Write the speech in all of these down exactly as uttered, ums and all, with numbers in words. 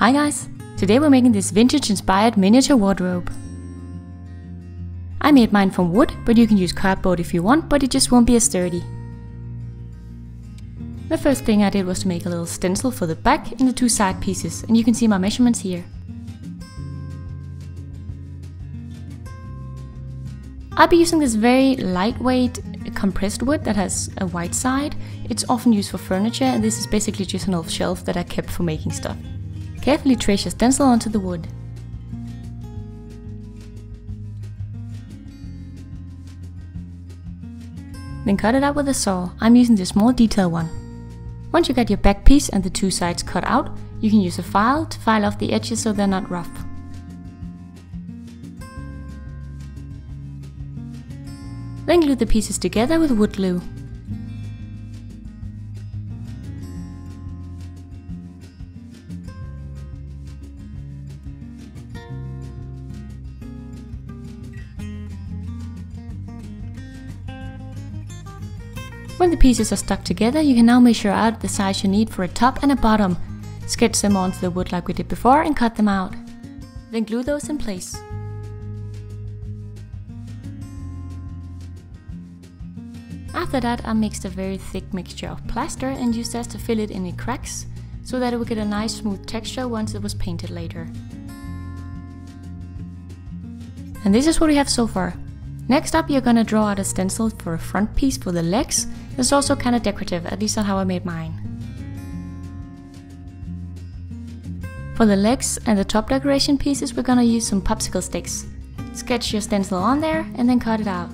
Hi guys! Today we're making this vintage inspired miniature wardrobe. I made mine from wood, but you can use cardboard if you want, but it just won't be as sturdy. The first thing I did was to make a little stencil for the back and the two side pieces, and you can see my measurements here. I'll be using this very lightweight compressed wood that has a white side. It's often used for furniture, and this is basically just an old shelf that I kept for making stuff. Carefully trace your stencil onto the wood. Then cut it out with a saw. I'm using the small detail one. Once you got your back piece and the two sides cut out, you can use a file to file off the edges so they're not rough. Then glue the pieces together with wood glue. When the pieces are stuck together, you can now measure out the size you need for a top and a bottom. Sketch them onto the wood like we did before and cut them out. Then glue those in place. After that, I mixed a very thick mixture of plaster and used that to fill it in the cracks, so that it would get a nice smooth texture once it was painted later. And this is what we have so far. Next up, you're gonna draw out a stencil for a front piece for the legs. It's also kind of decorative, at least that's how I made mine. For the legs and the top decoration pieces, we're gonna use some popsicle sticks. Sketch your stencil on there and then cut it out.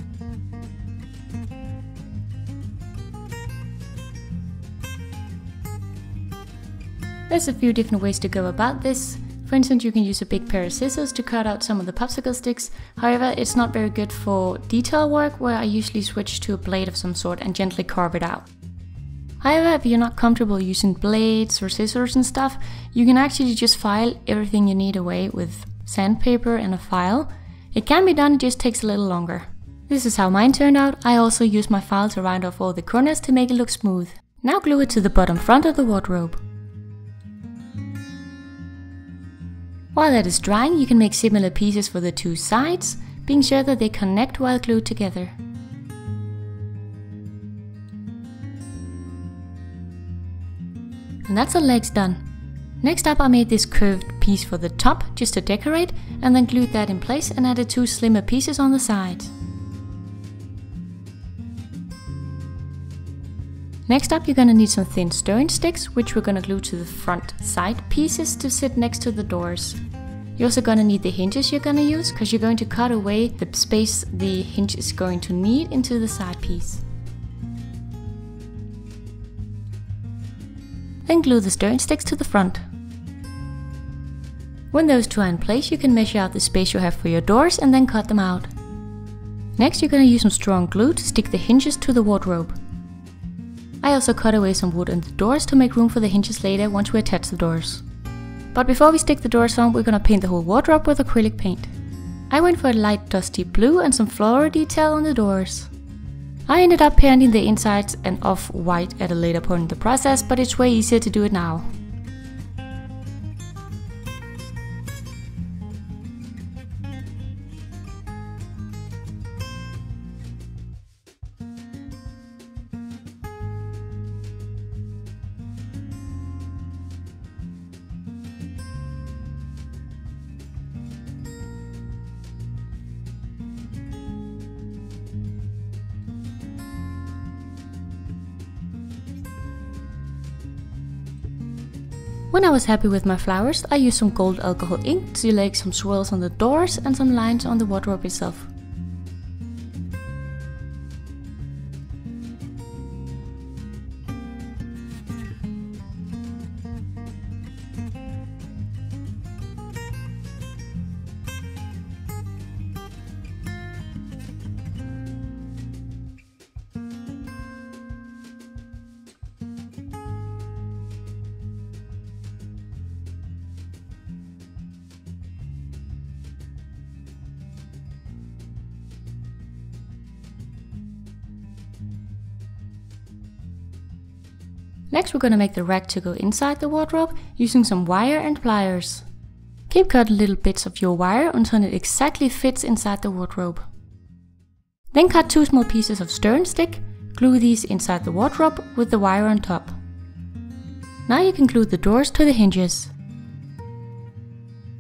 There's a few different ways to go about this. For instance, you can use a big pair of scissors to cut out some of the popsicle sticks. However, it's not very good for detail work, where I usually switch to a blade of some sort and gently carve it out. However, if you're not comfortable using blades or scissors and stuff, you can actually just file everything you need away with sandpaper and a file. It can be done, it just takes a little longer. This is how mine turned out. I also used my file to round off all the corners to make it look smooth. Now glue it to the bottom front of the wardrobe. While that is drying, you can make similar pieces for the two sides, being sure that they connect while glued together. And that's the legs done. Next up, I made this curved piece for the top, just to decorate, and then glued that in place and added two slimmer pieces on the sides. Next up, you're gonna need some thin stirring sticks, which we're gonna glue to the front side pieces to sit next to the doors. You're also gonna need the hinges you're gonna use, because you're going to cut away the space the hinge is going to need into the side piece. Then glue the stirring sticks to the front. When those two are in place, you can measure out the space you have for your doors and then cut them out. Next, you're gonna use some strong glue to stick the hinges to the wardrobe. I also cut away some wood on the doors to make room for the hinges later once we attach the doors. But before we stick the doors on, we're gonna paint the whole wardrobe with acrylic paint. I went for a light dusty blue and some floral detail on the doors. I ended up painting the insides and off-white at a later point in the process, but it's way easier to do it now. When I was happy with my flowers, I used some gold alcohol ink to make some swirls on the doors and some lines on the wardrobe itself. Next we're going to make the rack to go inside the wardrobe using some wire and pliers. Keep cutting little bits of your wire until it exactly fits inside the wardrobe. Then cut two small pieces of stern stick, glue these inside the wardrobe with the wire on top. Now you can glue the doors to the hinges.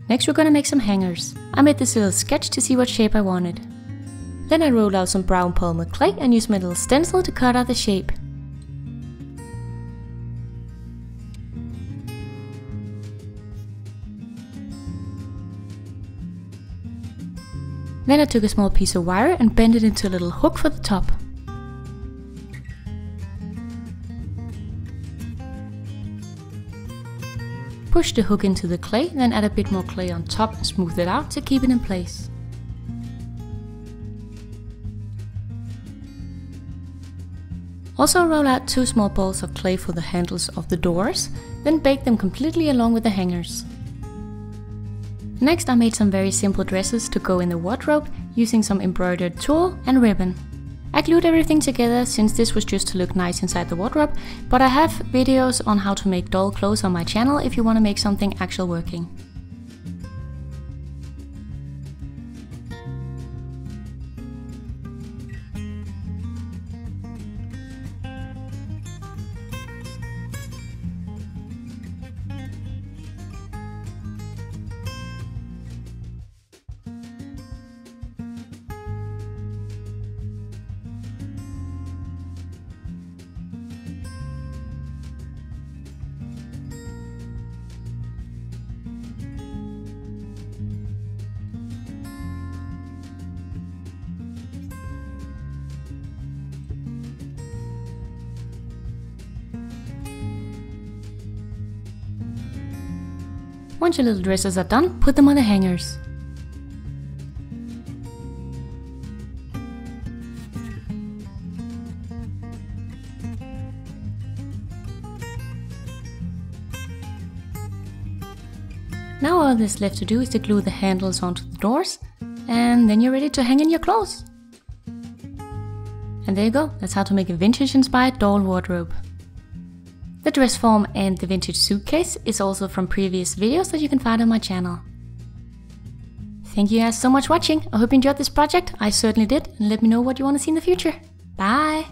Next we're going to make some hangers. I made this little sketch to see what shape I wanted. Then I rolled out some brown polymer clay and used my little stencil to cut out the shape. Then I took a small piece of wire and bent it into a little hook for the top. Push the hook into the clay, then add a bit more clay on top and smooth it out to keep it in place. Also roll out two small balls of clay for the handles of the doors, then bake them completely along with the hangers. Next I made some very simple dresses to go in the wardrobe using some embroidered tulle and ribbon. I glued everything together since this was just to look nice inside the wardrobe, but I have videos on how to make doll clothes on my channel if you want to make something actual working. Once your little dresses are done, put them on the hangers. Now all that's left to do is to glue the handles onto the doors, and then you're ready to hang in your clothes. And there you go, that's how to make a vintage-inspired doll wardrobe. The dress form and the vintage suitcase is also from previous videos that you can find on my channel. Thank you guys so much for watching. I hope you enjoyed this project. I certainly did, and let me know what you want to see in the future. Bye!